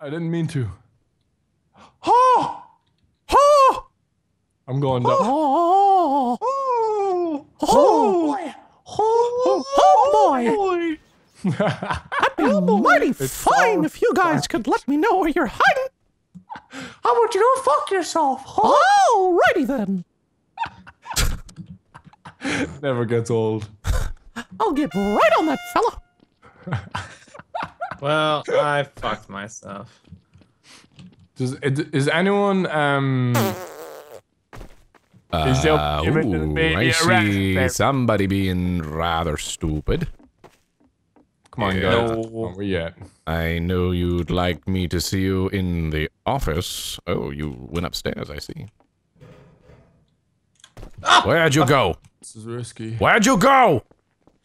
I didn't mean to. Oh! Oh! I'm going down. Oh! Oh! Oh! Oh boy! I'd be mighty fine if you guys could let me know where you're hiding. How about you go fuck yourself? Huh? Alrighty then. Never gets old. I'll get right on that fella. Well, I fucked myself. Is anyone I see somebody being rather stupid. Come on, guys. Where we at? I know you'd like me to see you in the office. Oh, you went upstairs, I see. Ah! Where'd you go? This is risky. Where'd you go?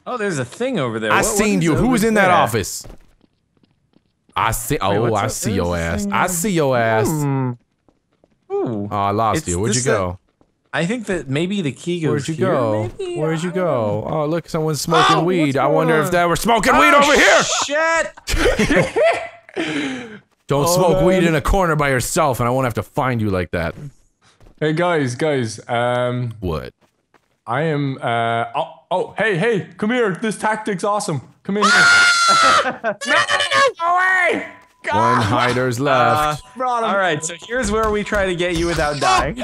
Oh, there's a thing over there. I seen you. Who was in that office? I see. Oh, I see your ass. I see your ass. Ooh. Oh, I lost you. Where'd you go? I think that maybe the key goes here. Where'd you go? Where'd you go? Oh, look, someone's smoking weed. I wonder if they were smoking weed over here. Shit! Don't smoke weed in a corner by yourself, and I won't have to find you like that. Hey guys, what? I am. Hey, come here. This tactic's awesome. Come in here. No, away! God. One hider's left. Alright, so here's where we try to get you without dying.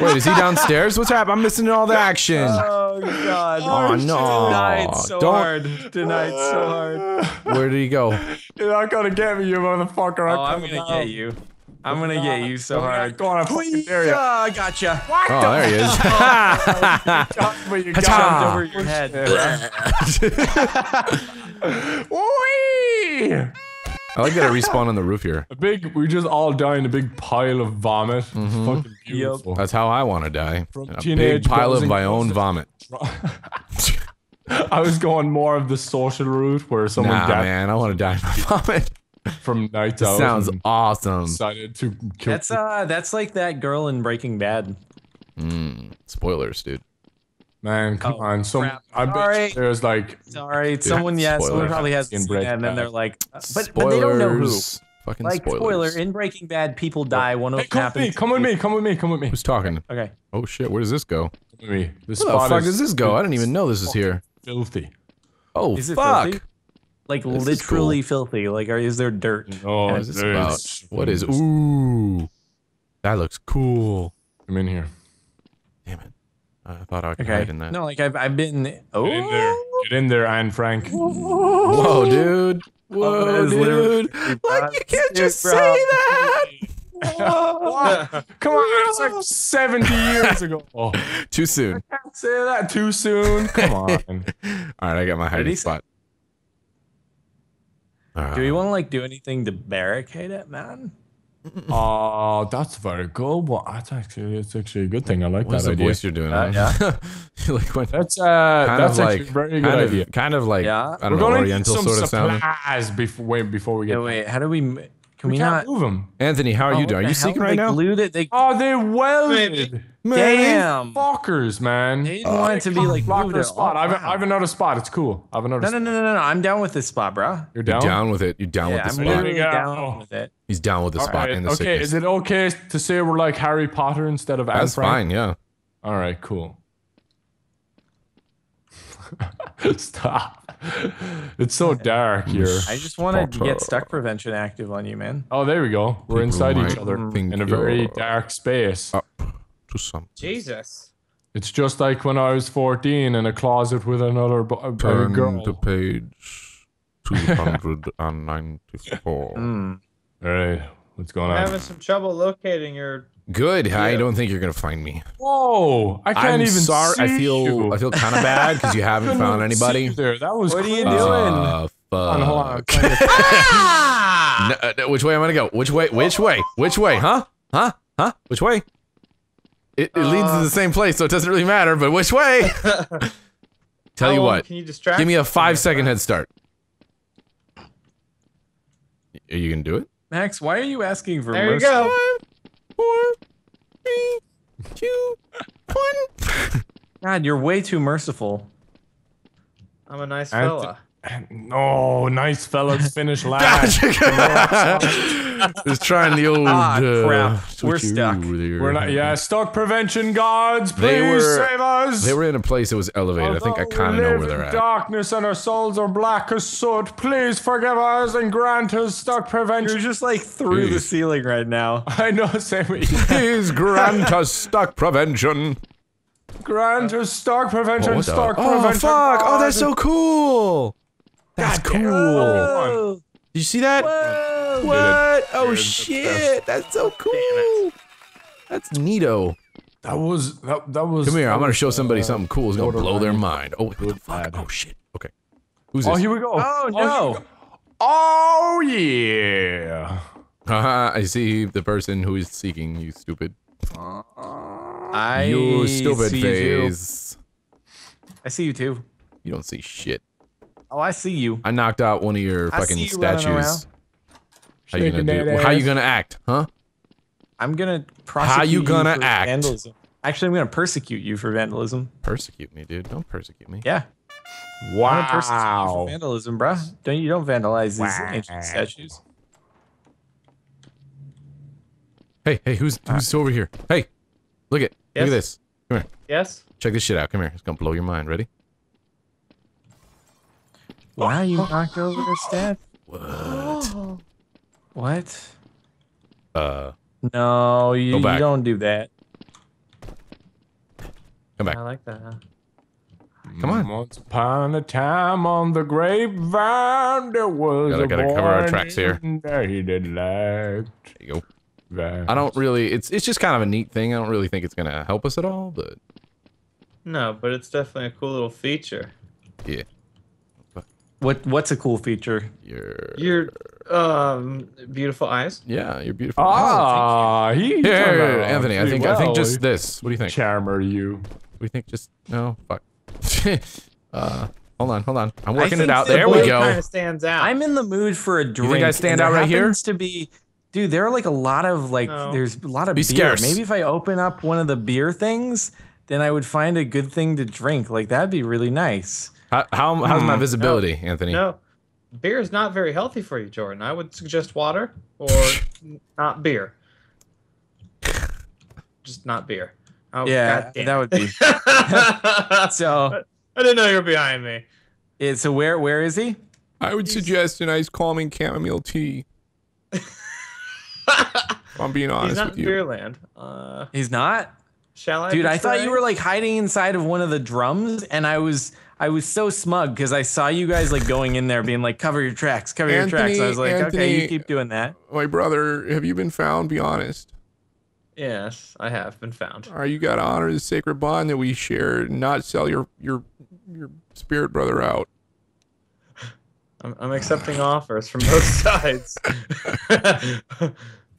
Wait, is he downstairs? What's happening? I'm missing all the action. Oh, God. Oh, no. Tonight so hard. Tonight so hard. Where did he go? You're not gonna get me, you motherfucker. Oh, I'm gonna get you. I'm gonna get you so hard. Go on, please. Gotcha. What there he is. You jumped over your head. Wee! I like that I respawn on the roof here. We just all die in a big pile of vomit. Mm-hmm. Fucking beautiful. Yep. That's how I want to die. A big pile of my own vomit. I was going more of the social route where someone died. Nah, man, I want to die in my vomit. From Night Out. Sounds awesome. Decided to kill. That's like that girl in Breaking Bad. Mm, spoilers, dude. Man, come on. So I bet there's like. Sorry, someone, someone probably hasn't seen that, and then they're like, but they don't know who. Fucking like, spoiler, in Breaking Bad, people die. One of them happens. Come with me. Come with me. Come with me. Who's talking? Okay. Oh shit! Where does this go? Where the fuck does this go? I didn't even know this is here. Filthy. Oh fuck! Like literally filthy. Like, is there dirt? Oh, is this about? What is? Ooh, that looks cool. I'm in here. Damn it. I thought I could hide in that. No, like I've been. Oh, get in there, Anne Frank. Whoa, dude! Whoa, dude! Like you can't just say that. Come on, it's like 70 years ago. Oh, too soon. I can't say that too soon. Come on. All right, I got my hiding spot. Do we want to like do anything to barricade it, man? Oh, that's very good. Well, that's actually a good thing. I like that idea. Voice you're doing, yeah. Like when, that's like very good idea. Kind of like I don't know, Oriental sort of sound. We're gonna need some supplies before we get. Wait, how do we? Can we not move them? Anthony, how are you doing? Are you seeking right now? They welded. Man, damn fuckers, man! They didn't want it to be like moved at all. I've another spot. It's cool. I've another. No, no, no, no, no! I'm down with this spot, bro. You're down. You're down with it. You're down with the spot. I'm literally down with it. He's down with the spot in the sickness. Okay, is it okay to say we're like Harry Potter instead of Anne Frank? That's fine. Yeah. All right. Cool. Stop. It's so dark here. I just want to get stuck prevention active on you, man. Oh, there we go. We're inside each other in a very dark space. Jesus. It's just like when I was 14 in a closet with another girl. Turn to page 294. Alright, what's going on? I'm having some trouble locating your... Good, yeah. I don't think you're gonna find me. Whoa, I can't even see you. I feel kind of bad because you haven't found anybody. There. That was what are you doing? Fuck. No, which way am I gonna go? Which way? Huh? Which way? It leads to the same place, so it doesn't really matter, but which way? Tell you what. Can you distract me? Give me a 5-second head start. Are you gonna do it? Max, why are you asking for mercy? There you go. 4, 3, 2, 1. God, you're way too merciful. I'm a nice fella. Oh, nice fellas finish last. Just trying the old crap. We're stuck. We're not. Yeah, stuck prevention guards. Please save us. They were in a place that was elevated. Although I think I kind of know where they're at. Darkness and our souls are black as soot. Please forgive us and grant us stuck prevention. You're just like through the ceiling right now. I know, Sammy. Please grant us stuck prevention. Grant us stuck prevention. Stuck prevention. Oh fuck! Oh, that's so cool. That's cool. Did you see that? Whoa. What? Oh shit! That's so cool. That's neato. That was. Come here. I'm gonna show somebody something cool. It's gonna blow their mind. Oh, what the fuck? Oh shit. Okay. Who's this? Oh, here we go. Oh no. Oh yeah. Haha. I see the person who is seeking you, stupid. You stupid face. I see you too. You don't see shit. Oh, I see you. I knocked out one of your fucking statues. How you gonna do? How you gonna act, huh? I'm gonna prosecute you for vandalism. Actually, I'm gonna persecute you for vandalism. Persecute me, dude. Don't persecute me. Yeah. Wow. I'm gonna persecute you for vandalism, bro. Don't vandalize these ancient statues. Hey, who's over here? Hey, look it. Yes. Look at this. Come here. Yes. Check this shit out. Come here. It's gonna blow your mind. Ready? Why you knocked over the staff? What? What? No, you don't do that. Come back. I like that. Huh? Come on. Once upon a time on the grapevine, there was a boy. Gotta cover our tracks here. There you go. I don't really. It's just kind of a neat thing. I don't really think it's gonna help us at all, but. No, but it's definitely a cool little feature. Yeah. What's a cool feature? Your beautiful eyes. Yeah, your beautiful eyes. Here, Anthony, I think just this. What do you think? Charmer, you. What do you think? Just no. Fuck. Hold on. I'm working it out. There we go. Kind of stands out. I'm in the mood for a drink. You think I stand out right here? To be, dude. There are like a lot of like. No. There's a lot of beer. Scarce. Maybe if I open up one of the beer things, then I would find a good thing to drink. Like that'd be really nice. How's my visibility, Anthony? No, beer is not very healthy for you, Jordan. I would suggest water or not beer. Just not beer. Oh, yeah, that would be. So I didn't know you were behind me. So where is he? I would suggest a nice calming chamomile tea. If I'm being honest with you. He's not in Beerland. He's not. Shall I? Dude, I thought you were like hiding inside of one of the drums, and I was so smug because I saw you guys like going in there being like, cover your tracks, cover your tracks. I was like, Anthony, okay, you keep doing that. My brother, have you been found? Be honest. Yes, I have been found. You got to honor the sacred bond that we share and not sell your spirit brother out. I'm accepting offers from both sides.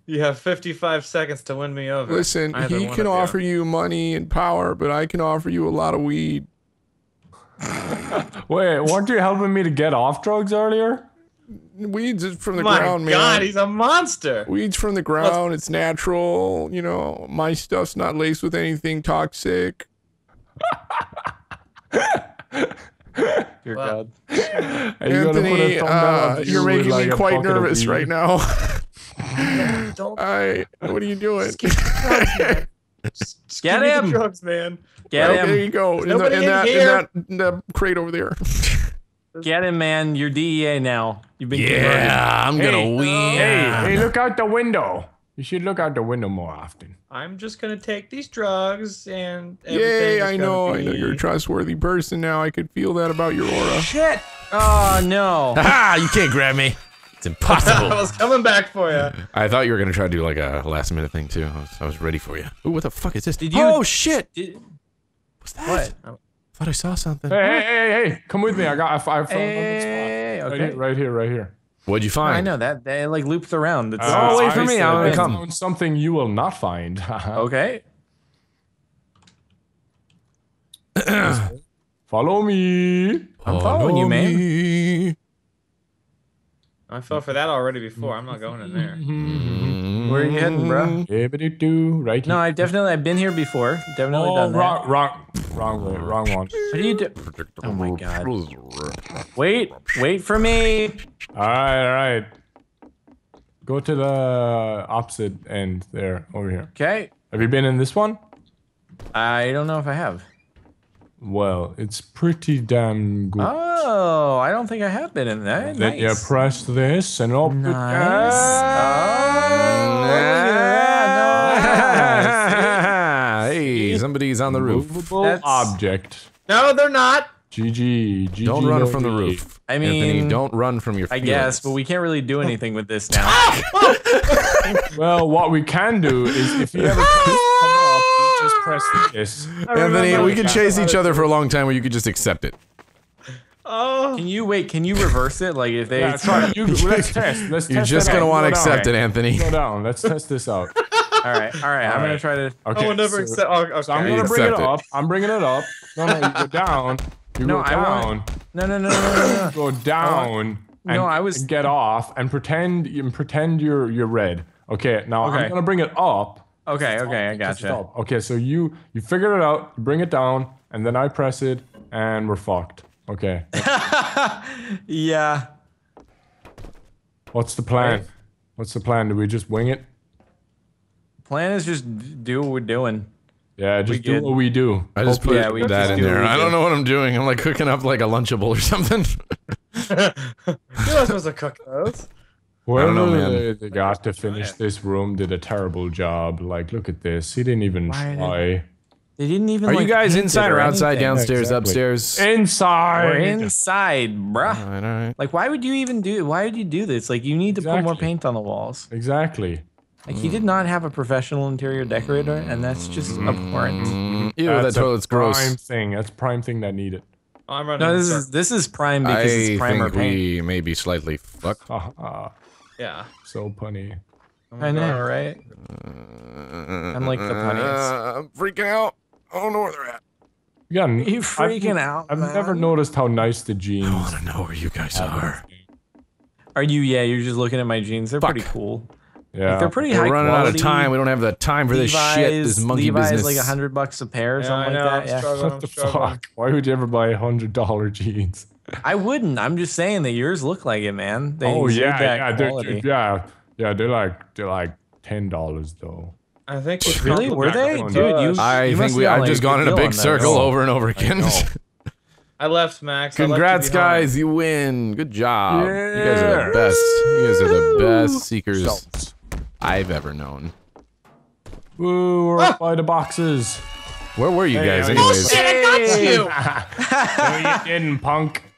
You have 55 seconds to win me over. Listen, he can offer you money and power, but I can offer you a lot of weed. Wait, weren't you helping me to get off drugs earlier? Weeds is from the ground, man. My God, he's a monster. Weeds from the ground. It's natural. You know, my stuff's not laced with anything toxic. Dear God. Anthony, you're making me quite nervous right now. What are you doing? Just get him! Drugs, man. Get him! There you go. In that crate over there. Get him, man. You're DEA now. You've been converted. I'm gonna win. Hey, look out the window. You should look out the window more often. I'm just gonna take these drugs and. Yay! I know you're a trustworthy person now. I could feel that about your aura. Shit! Oh no! Ha! You can't grab me. It's impossible. I was coming back for you. I thought you were gonna try to do like a last minute thing too. I was ready for you. Ooh, what the fuck is this? Oh shit! What's that? What? I thought I saw something. Hey! Come with me. I found a spot. Okay. Right here. What'd you find? I know that they like loops around. Oh, wait for me. I'm gonna come. I found something you will not find. Okay. Follow me. I'm following you, man. I fell for that already before. I'm not going in there. Where are you heading, bro? Right here. No, I've been here before. Definitely done that. Rock, Wrong one. What do you do? Oh my god. Wait for me. All right. Go to the opposite end there, over here. Okay. Have you been in this one? I don't know if I have. Well, it's pretty damn good. Oh, I don't think I have been in that. Then you press this and open. Nice. Oh, yeah. Nice. Hey, somebody's on the roof. Object. No, they're not. GG. GG. Don't run from the roof. I mean, Anthony, don't run from your feelings. I guess, but we can't really do anything with this now. Well, what we can do is if you ever come off, you just press this. Anthony, we could chase each other for a long time, or you could just accept it. Oh. Can you wait? Can you reverse it? Like if they try, let's test. You're just gonna want to accept it, Anthony. Go down. Let's test this out. All right. I'm gonna try to. Okay. I will never accept. So I'm gonna bring it up. I'm bringing it up. No, you go down. You go down. No. Go down. No, I was get off and pretend you're red. Okay, now I'm gonna bring it up. Okay, I gotcha. Okay, so you figure it out, bring it down, and then I press it, and we're fucked. Okay. Yeah. What's the plan? Right. What's the plan? Do we just wing it? Plan is just do what we're doing. Yeah, just do what we do. I just put that in there. I don't know what I'm doing. I'm like cooking up like a Lunchable or something. You're not supposed to cook those. Well, I don't know, man. The guy to finish this room did a terrible job. Like, look at this. He didn't even try. They didn't even. Are you guys inside or outside? Downstairs, upstairs? Inside. We're inside, bruh. All right. Like, why would you even do? Why would you do this? Like, you need to put more paint on the walls. Exactly. Like, he did not have a professional interior decorator, and that's just abhorrent. Ew, that toilet's gross. Prime thing. That's prime thing that needed. I'm running. No, this is prime because it's primer paint. I think we may be slightly fucked. Yeah. So punny. I know, right? I'm like the punniest. I'm freaking out. I don't know where they're at. Yeah, you freaking out, man. I've never noticed how nice the jeans. I want to know where you guys are. Are you? Yeah, you're just looking at my jeans. They're pretty cool. Yeah, like, they're pretty high quality. We're running out of time. We don't have the time for this shit. This monkey business. Like $100 a pair, or something like that. Yeah. What the fuck? Why would you ever buy $100 jeans? I wouldn't. I'm just saying that yours look like it, man. Yeah, they're like $10 though. I think really were they, dude? I think I've just gone in a big circle over and over again. I left, Max. Congrats, guys! You win. Good job. Yeah. You guys are the best. You guys are the best seekers I've ever known. Woo! We're up by the boxes. Where were you guys, anyways? Bullshit! I got you. No, you didn't, punk.